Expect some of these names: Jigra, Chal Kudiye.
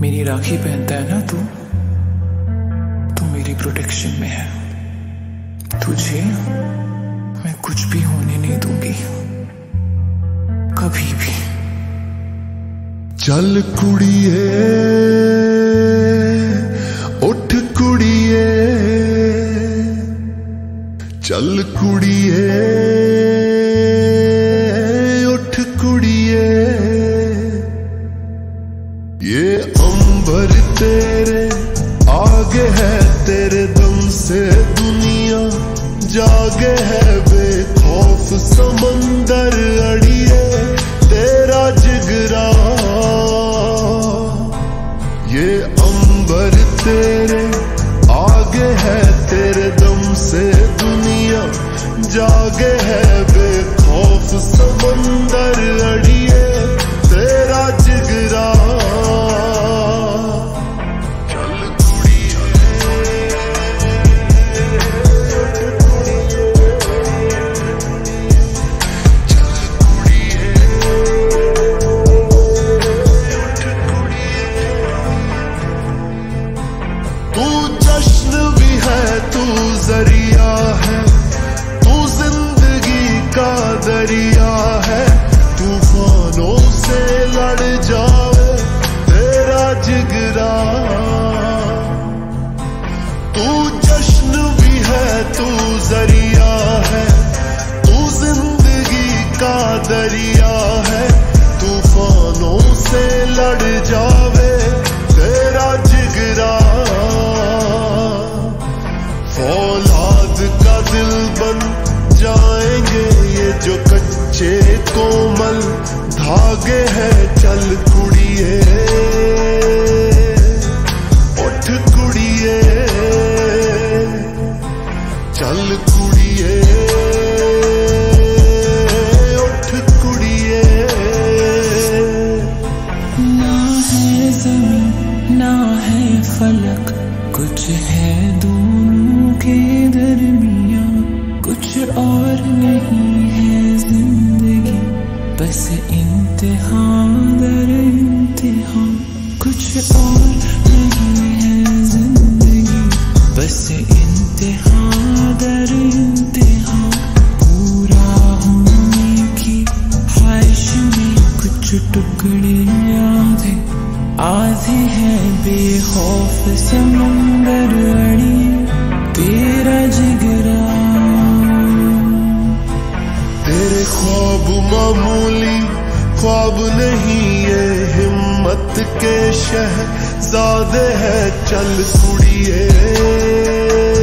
मेरी राखी पहनता है ना तू मेरी प्रोटेक्शन में है। तुझे मैं कुछ भी होने नहीं दूंगी कभी भी। चल कुड़िए उठ कुड़िए, चल कुड़िए तेरे आगे है, तेरे दम से दुनिया जागे है। बेखौफ समंदर अड़िए तेरा जिगरा, ये अंबर तेरे आगे है, तेरे दम से दुनिया जागे है। बेखौफ समंदर अड़िए तेरा जिगरा। जरिया है तू, जिंदगी का दरिया है। तूफानों से लड़ जावे तेरा जिगरा। तू जश्न भी है, तू जरिया है, तू जिंदगी का दरिया है। तूफानों से लड़ जावे तेरा जिगरा। औलाद का दिल बन जाएंगे ये जो कच्चे कोमल धागे हैं। चल कुड़िए उठ कुड़िए, चल कुड़िए उठ कुड़िए। ना है ज़मीन ना है फलक, कुछ है दोनों के दरमिया, कुछ और नहीं है जिंदगी, बस इंतहा दर इंतहा। कुछ और नहीं है जिंदगी, बस इंतहा दर इंतहा। पूरा होने की ख्वाहिश में कुछ टुकड़े आधे आधे हैं। बेखौफ समंदर अड़ी तेरा जिगरा। तेरे ख्वाब मामूली ख्वाब नहीं, ये हिम्मत के शहज़ादे है। चल कुड़िए।